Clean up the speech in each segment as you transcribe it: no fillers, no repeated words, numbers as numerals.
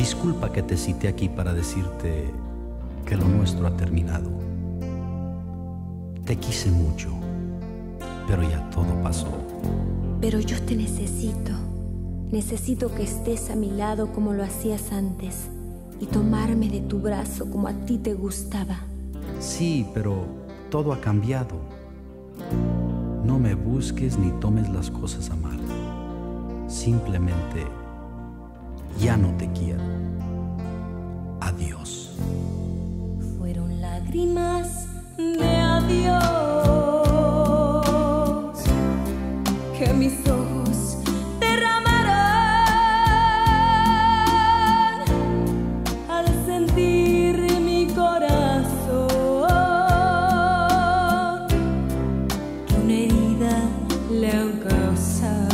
Disculpa que te cité aquí para decirte que lo nuestro ha terminado. Te quise mucho, pero ya todo pasó. Pero yo te necesito. Necesito que estés a mi lado como lo hacías antes y tomarme de tu brazo como a ti te gustaba. Sí, pero todo ha cambiado. No me busques ni tomes las cosas a mal. Simplemente ya no te quiero. Adiós. Fueron lágrimas de adiós que mis ojos derramaron al sentir mi corazón que una herida le han causado.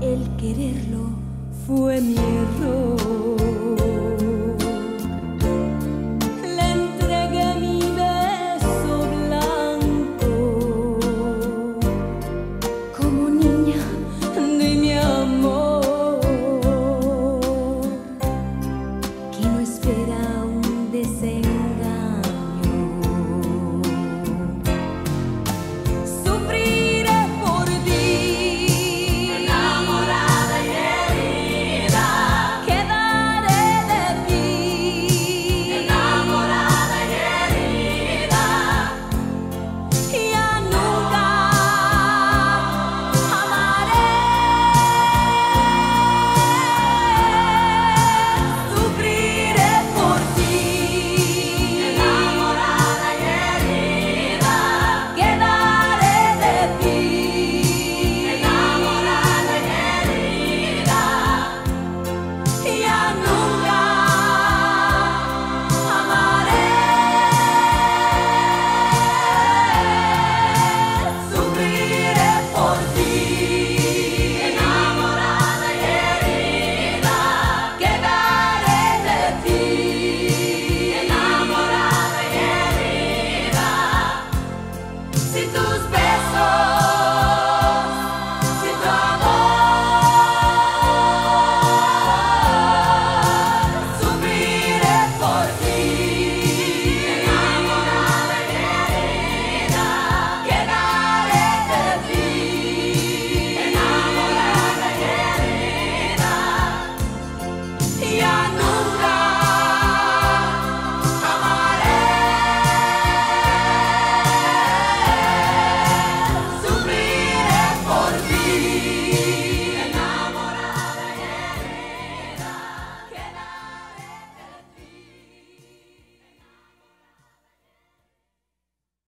El quererlo fue mi error. Yeah.